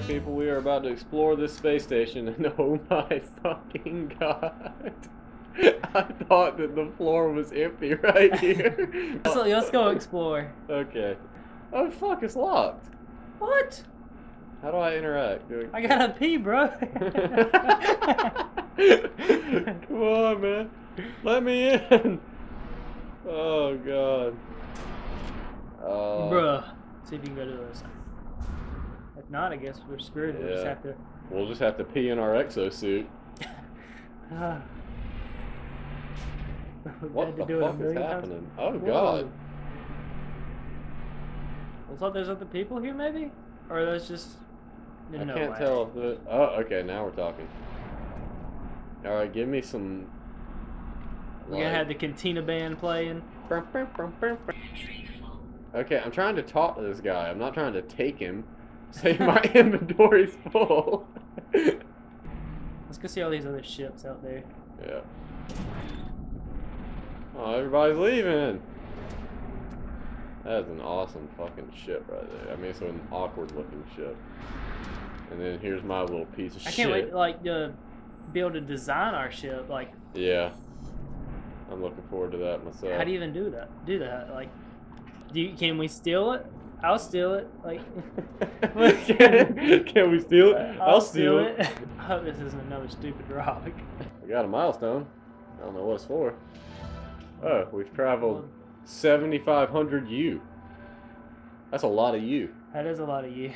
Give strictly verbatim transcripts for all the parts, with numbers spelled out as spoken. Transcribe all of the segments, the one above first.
back, people. We are about to explore this space station, and oh my fucking god. I thought that the floor was empty right here. let's, let's go explore. Okay. Oh fuck, it's locked. What? How do I interact? Do I... I gotta pee, bro. Come on, man. Let me in. Oh god. Oh. Bruh. See if you can go to the other side. If not, I guess we're screwed. Yeah. We just have to... We'll just have to pee in our exosuit. uh, what the fuck is happening? Times. Oh, God. I thought there's other people here, maybe? Or that's just... I no can't way. tell if the... Oh, okay, now we're talking. Alright, give me some... We're like... gonna have the Cantina band playing. Okay, I'm trying to talk to this guy. I'm not trying to take him. Say my inventory's full. Let's go see all these other ships out there. Yeah. Oh, everybody's leaving. That is an awesome fucking ship right there. I mean, it's an awkward looking ship. And then here's my little piece of shit. I can't wait to, like, uh, be able to design our ship. Like. Yeah. I'm looking forward to that myself. How do you even do that? Do that? Like, do you, can we steal it? I'll steal it. Like, can, can we steal it? I'll, I'll steal, steal it. it. I hope this isn't another stupid rock. We got a milestone. I don't know what it's for. Oh, we've traveled seventy-five hundred U. That's a lot of U. That is a lot of U.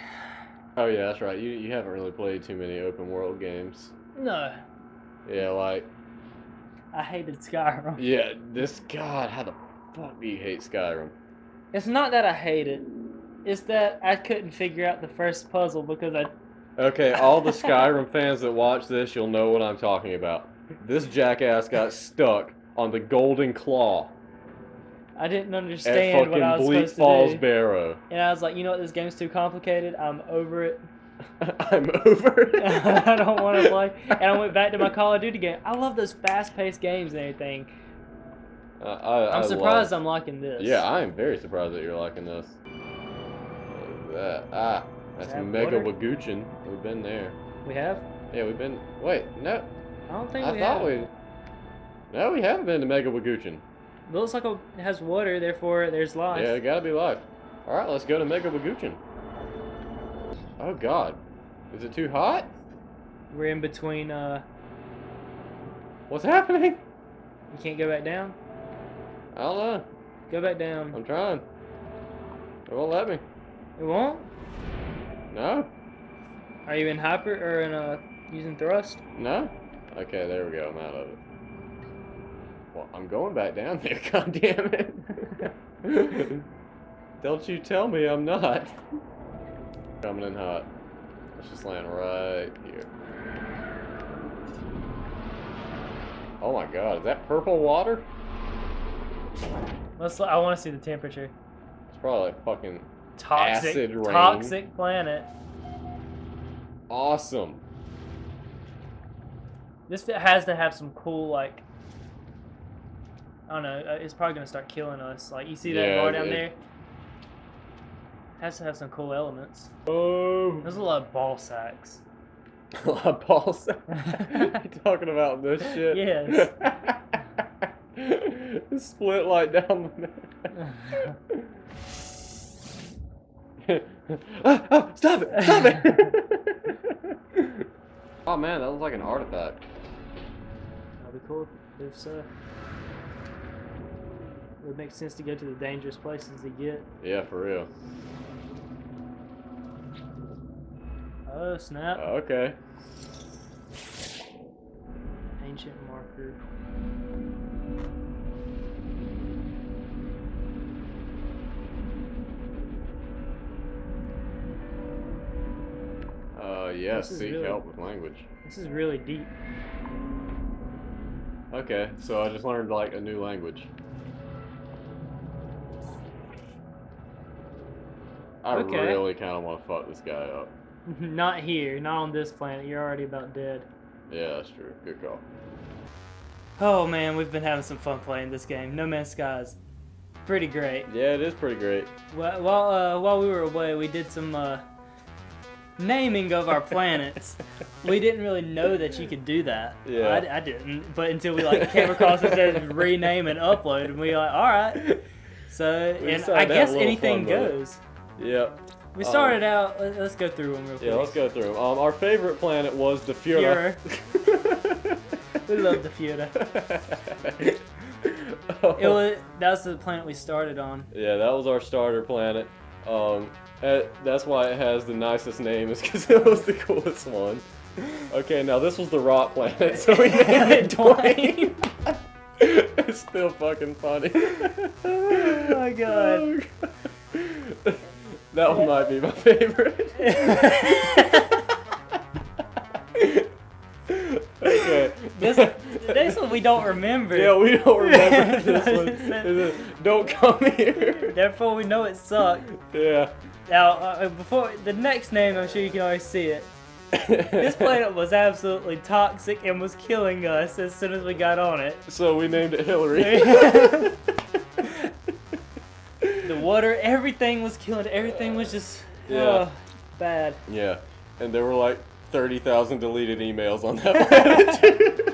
Oh yeah, that's right. You you haven't really played too many open world games. No. Yeah, like. I hated Skyrim. Yeah, this god. How the fuck do you hate Skyrim? It's not that I hate it. It's that I couldn't figure out the first puzzle because I... Okay, all the Skyrim fans that watch this, you'll know what I'm talking about. This jackass got stuck on the Golden Claw. I didn't understand what I was Bleak supposed Falls to do. Barrow. And I was like, you know what, this game's too complicated. I'm over it. I'm over it. I don't want to play. And I went back to my Call of Duty game. I love those fast-paced games and everything. Uh, I, I'm I surprised love... I'm liking this. Yeah, I am very surprised that you're liking this. What is that? Ah, that's that Mega Wagoochin. We've been there. We have? Yeah, we've been... Wait, no. I don't think I we have. I thought we... No, we haven't been to Mega Wagoochin. It looks like it has water, therefore there's life. Yeah, it gotta be life. Alright, let's go to Mega Wagoochin. Oh god. Is it too hot? We're in between, uh... What's happening? You can't go back down? I don't know. Go back down. I'm trying. It won't let me. It won't? No. Are you in hyper or in uh using thrust? No. Okay, there we go. I'm out of it. Well, I'm going back down there. God damn it! Don't you tell me I'm not. Coming in hot. Let's just land right here. Oh my god, is that purple water? Let's. I want to see the temperature. It's probably like fucking toxic, acid rain. Toxic planet. Awesome. This has to have some cool, like, I don't know. It's probably gonna start killing us. Like, you see that yeah, bar down it, there? It has to have some cool elements. Oh. There's a lot of ball sacks. A lot of ball sacks. You talking about this shit? Yes. Split light down the ah, ah, stop it! Stop it! Oh man, that looks like an artifact. That'd be cool if so. It would make sense to go to the dangerous places to get. Yeah, for real. Oh snap. Okay. Ancient marker. Uh, yes, seek really, help with language. This is really deep. Okay, so I just learned, like, a new language. I okay. really kind of want to fuck this guy up. Not here, not on this planet. You're already about dead. Yeah, that's true. Good call. Oh, man, we've been having some fun playing this game. No Man's Sky is pretty great. Yeah, it is pretty great. Well, while, uh, while we were away, we did some, uh... naming of our planets. We didn't really know that you could do that. Yeah. I, I didn't, but until we like came across it said rename and upload, and we were like, all right. So we and I guess anything goes. Yep. We started um, out. Let's go through them real quick. Yeah, let's go through. Um, our favorite planet was the Fiora. Fiora. We love the Fiora. Oh. It was that's the planet we started on. Yeah, that was our starter planet. Um, that's why it has the nicest name, is because it was the coolest one. Okay, now this was the rock planet, so we named it Dwayne. It's still fucking funny. Oh my god. Oh, god. That one might be my favorite. Okay. This, this one we don't remember. Yeah, we don't remember this one. Is it, don't come here. Therefore, we know it sucked. Yeah. Now, uh, before the next name, I'm sure you can already see it. This planet was absolutely toxic and was killing us as soon as we got on it. So we named it Hillary. The water, everything was killing. Everything was just yeah. uh, bad. Yeah, and there were like thirty thousand deleted emails on that planet.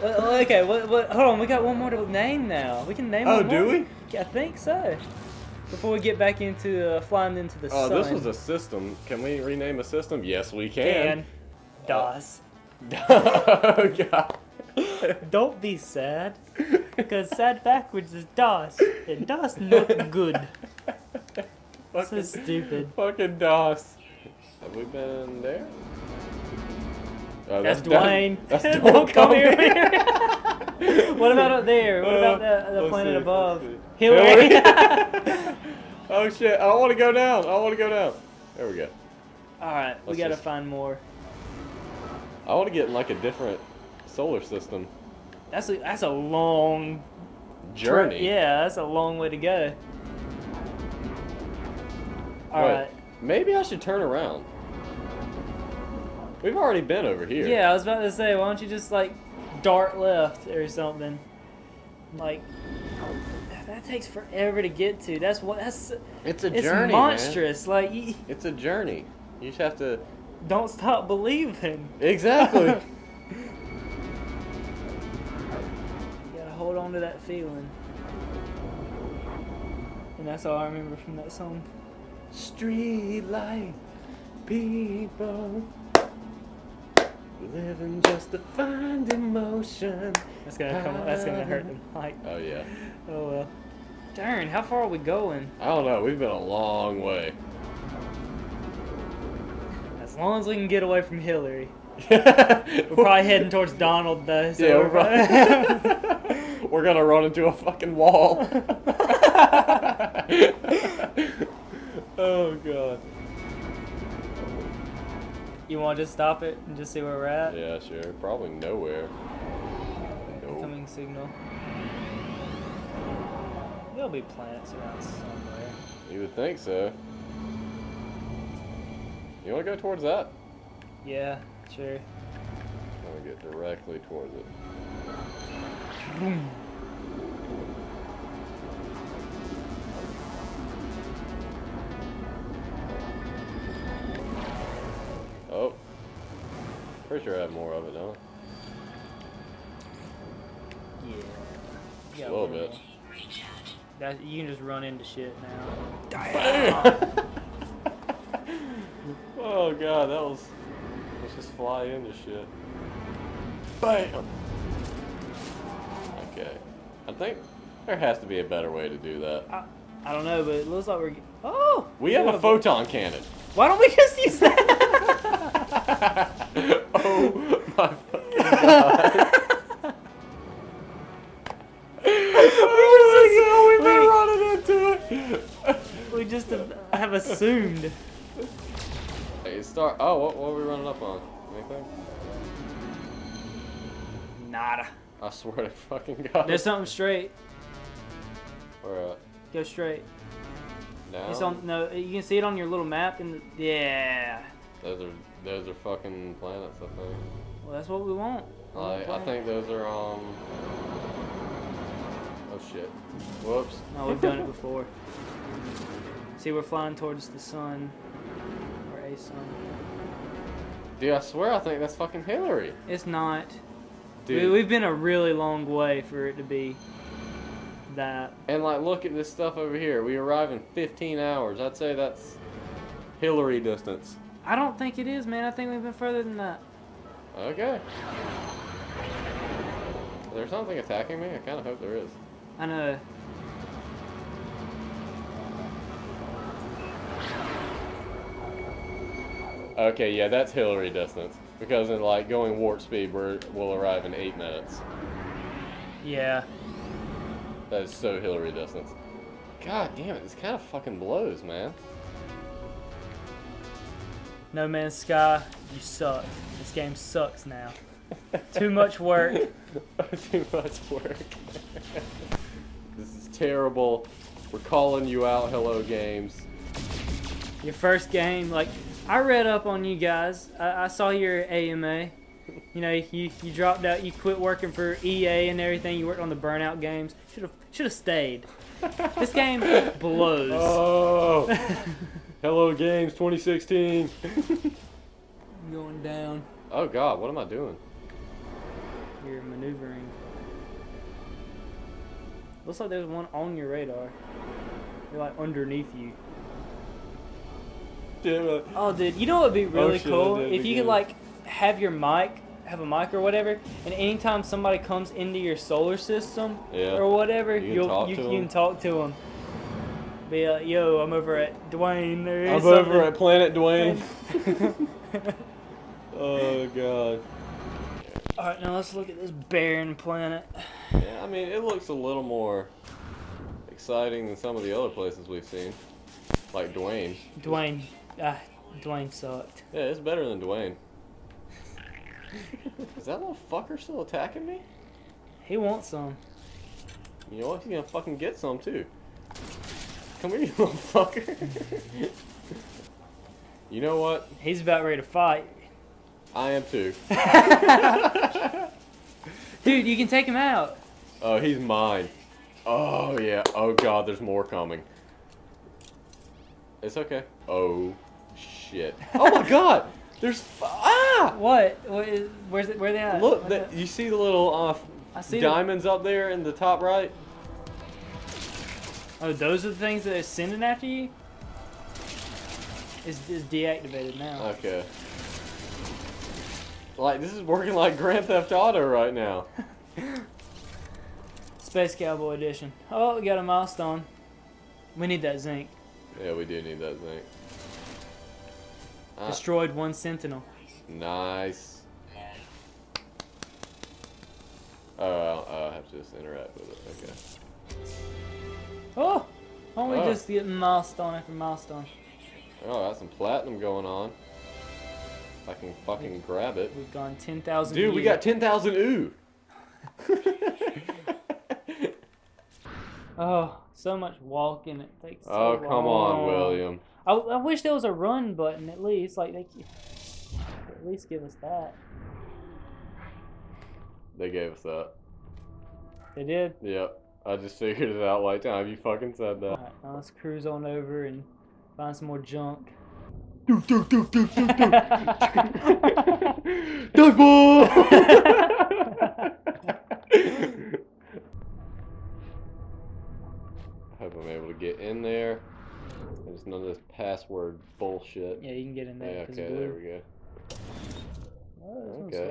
Well, okay, what, what, hold on. We got one more to name now. We can name. Oh, one do more. we? I think so. Before we get back into uh, flying into the uh, sun. Oh, this was a system. Can we rename a system? Yes, we can. can. DOS. Oh god. Don't be sad, because sad backwards is DOS, and DOS not good. Fucking, so stupid. Fucking DOS. Have we been there? Oh, that's, that's Dwayne. That's Don't, don't come, come here. here. What about up there? What about uh, the, the planet see, above? Hillary. Oh shit! I want to go down. I want to go down. There we go. All right, Let's we gotta just... find more. I want to get in like a different solar system. That's a, that's a long journey. Trip. Yeah, that's a long way to go. All Wait, right. Maybe I should turn around. We've already been over here. Yeah, I was about to say, why don't you just like dart left or something? Like that takes forever to get to. That's what. That's. It's a it's journey. It's monstrous. Man. Like. You, it's a journey. You just have to. Don't stop believing. Exactly. You gotta hold on to that feeling. And that's all I remember from that song. Street light people living just to find emotion. That's gonna come. That's gonna hurt them. Like. Oh yeah. Oh well. Darn. How far are we going? I don't know. We've been a long way. As long as we can get away from Hillary. We're probably heading towards Donald, though. So yeah, we're, probably... we're gonna run into a fucking wall. Oh, God. You want to just stop it and just see where we're at? Yeah, sure. Probably nowhere. Incoming nope. signal. There'll be planets around somewhere. You would think so. You want to go towards that? Yeah, sure. I'm going to get directly towards it. Oh. Pretty sure I have more of it, don't I? Yeah. A little bit. That, you can just run into shit now. Oh god, that was. Let's just fly into shit. Bam! Okay. I think there has to be a better way to do that. I, I don't know, but it looks like we're. Oh! We have a photon bit. cannon. Why don't we just use that? Oh my fucking god. Oh, we just we've been running into it! We just have, have assumed. Start. Oh, what, what were we running up on? Anything? Nada. I swear to fucking God. There's something straight. Where at? Go straight. Now? It's on, no, you can see it on your little map. And yeah. Those are those are fucking planets, I think. Well, that's what we want. We like, want I think those are um. Oh shit. Whoops. No, we've done it before. See, we're flying towards the sun. Or a sun. Dude, I swear I think that's fucking Hillary. It's not. Dude. Dude, we've been a really long way for it to be that. And, like, look at this stuff over here. We arrive in fifteen hours. I'd say that's Hillary distance. I don't think it is, man. I think we've been further than that. Okay. Is there something attacking me? I kind of hope there is. I know. Okay, yeah, that's Hillary distance. Because in, like, going warp speed, we're, we'll arrive in eight minutes. Yeah. That is so Hillary distance. God damn it, this kind of fucking blows, man. No Man's Sky, you suck. This game sucks now. Too much work. Too much work. This is terrible. We're calling you out, Hello Games. Your first game, like... I read up on you guys. I, I saw your A M A. You know, you, you dropped out. You quit working for E A and everything. You worked on the Burnout games. Should have should have stayed. This game blows. Oh, Hello Games twenty sixteen. I'm going down. Oh God, what am I doing? You're maneuvering. Looks like there's one on your radar. They're like underneath you. Oh, dude, you know what would be really cool? If you could, like, have your mic, have a mic or whatever, and anytime somebody comes into your solar system yeah. or whatever, you can, you'll, you, you can talk to them. Be like, yo, I'm over at Dwayne. There is I'm something. Over at Planet Dwayne. Oh, God. Alright, now let's look at this barren planet. Yeah, I mean, it looks a little more exciting than some of the other places we've seen. Like Dwayne. Dwayne. Ah, Dwayne sucked. Yeah, it's better than Dwayne. Is that little fucker still attacking me? He wants some. You know what? He's gonna fucking get some too. Come here, you little fucker. You know what? He's about ready to fight. I am too. Dude, you can take him out. Oh, he's mine. Oh, yeah. Oh, God, there's more coming. It's okay. Oh, shit. Oh my God! There's f ah! What? What is, where's it? Where they at? Look, the, you see the little off uh, diamonds them. Up there in the top right. Oh, those are the things that they're sending after you. It's, it's deactivated now. Okay. Like this is working like Grand Theft Auto right now. Space Cowboy Edition. Oh, we got a milestone. We need that zinc. Yeah, we do need that zinc. Ah. Destroyed one sentinel. Nice. Oh, I'll, I'll have to just interact with it. Okay. Oh! Only oh. just getting milestone after milestone. Oh, I got some platinum going on. I can fucking we've, grab it. We've gone ten thousand. Dude, ooh. We got ten thousand ooh! Oh. So much walking, it takes so long. Oh, come on, William. I, I wish there was a run button at least. Like, they could at least give us that. They gave us that. They did? Yep. I just figured it out like time you fucking said that. Alright, now let's cruise on over and find some more junk. Do, do, do, do, do, do. Dive ball! I'm able to get in there. There's none of this password bullshit. Yeah, you can get in there. Yeah, okay, there we go. Oh, okay.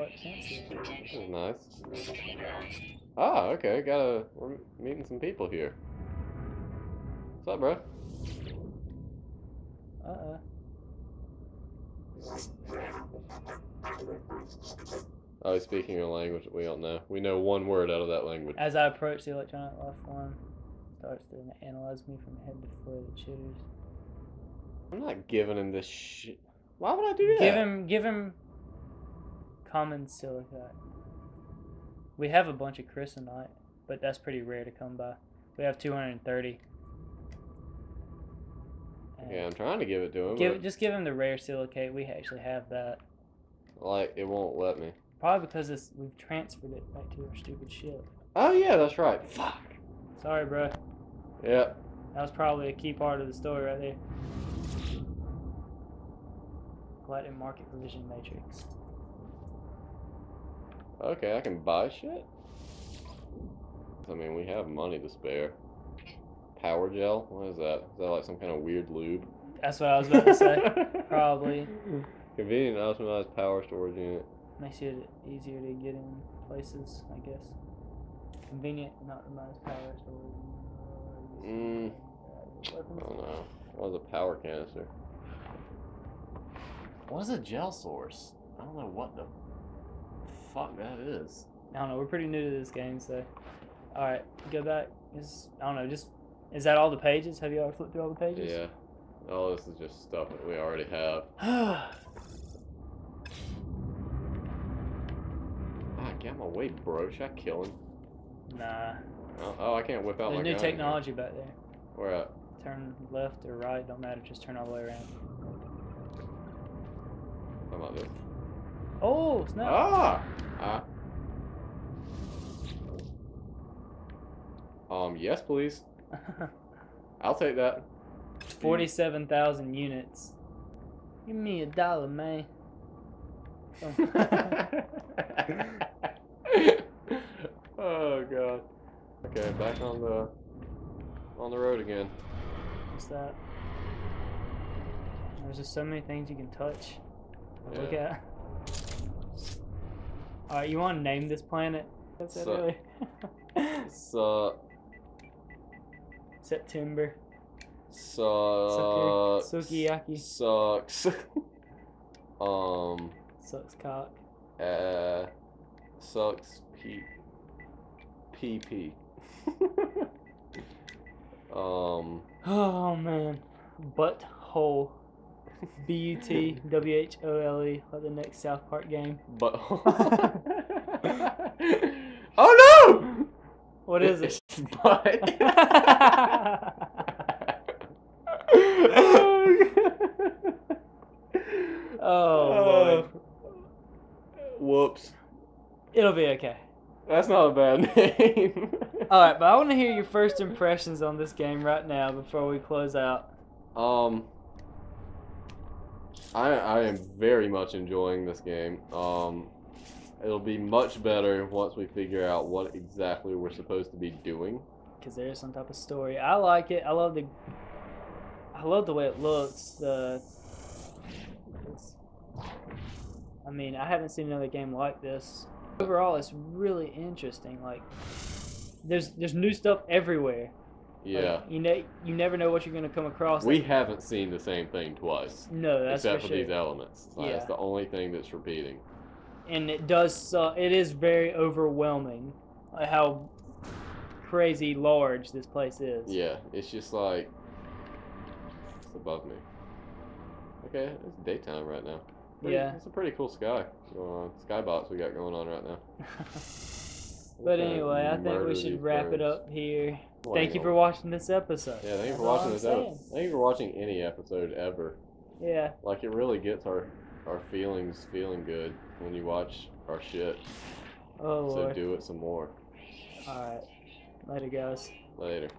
This is nice. Ah, okay. Got a. We're meeting some people here. What's up, bro? Uh. -uh. Oh, he's speaking a language that we don't know. We know one word out of that language. As I approach the electronic life form. Starts to analyze me from head to foot. It chitters. I'm not giving him this shit. Why would I do that? Give him, give him common silicate. We have a bunch of chrysonite, but that's pretty rare to come by. We have two hundred thirty. And yeah, I'm trying to give it to him. Give, just give him the rare silicate. We actually have that. Like, it won't let me. Probably because it's, we've transferred it back to our stupid ship. Oh, yeah, that's right. Fuck. Sorry, bro. Yep. That was probably a key part of the story right there. Glut and market provision matrix. Okay, I can buy shit? I mean, we have money to spare. Power gel? What is that? Is that like some kind of weird lube? That's what I was about to say. Probably. Convenient optimized power storage unit. Makes it easier to get in places, I guess. Convenient and optimized power storage unit. Mm. I don't know. What is a power canister? What is a gel source? I don't know what the fuck that is. I don't know. We're pretty new to this game, so. Alright, go back. Just, I don't know. Just. Is that all the pages? Have you all flipped through all the pages? Yeah. Oh, this is just stuff that we already have. I got my weight, bro. Should I kill him? Nah. Oh, oh I can't whip out There's my new gun technology anymore. Back there. Where at? Turn left or right. Don't matter. Just turn all the way around. How about this? Oh, snap. Ah! Ah. Um, yes, please. I'll take that. Forty-seven thousand units. Give me a dollar, man. Oh god. Okay, back on the on the road again. What's that? There's just so many things you can touch. Yeah. Look at. All right, you want to name this planet? That's it, really. So. September. Sucks. Sukiyaki. Sucks. um. Sucks cock. Uh. Sucks pee. Pee pee. um. Oh man. Butthole. B U T W H O L E. Like the next South Park game. Butthole. Oh no! What is it? Butt. Oh, uh, whoops. It'll be okay. That's not a bad name. Alright, but I want to hear your first impressions on this game right now before we close out. Um, I, I am very much enjoying this game. Um, it'll be much better once we figure out what exactly we're supposed to be doing. Because there is some type of story. I like it. I love the... I love the way it looks. The, I mean, I haven't seen another game like this. Overall, it's really interesting. Like, there's there's new stuff everywhere. Yeah. Like, you know, ne you never know what you're gonna come across. We like, haven't seen the same thing twice. No, that's for sure. Except for these elements. Like, yeah. That's the only thing that's repeating. And it does. Uh, it is very overwhelming. Like how crazy large this place is. Yeah. It's just like. Above me. Okay, it's daytime right now. Pretty, yeah. It's a pretty cool sky. Uh, skybox we got going on right now. But anyway, I think we should wrap birds. it up here. Well, thank you for watching this episode. Yeah, thank you for That's watching this episode. Thank you for watching any episode ever. Yeah. Like, it really gets our, our feelings feeling good when you watch our shit. Oh, So Lord. do it some more. Alright. Later, guys. Later.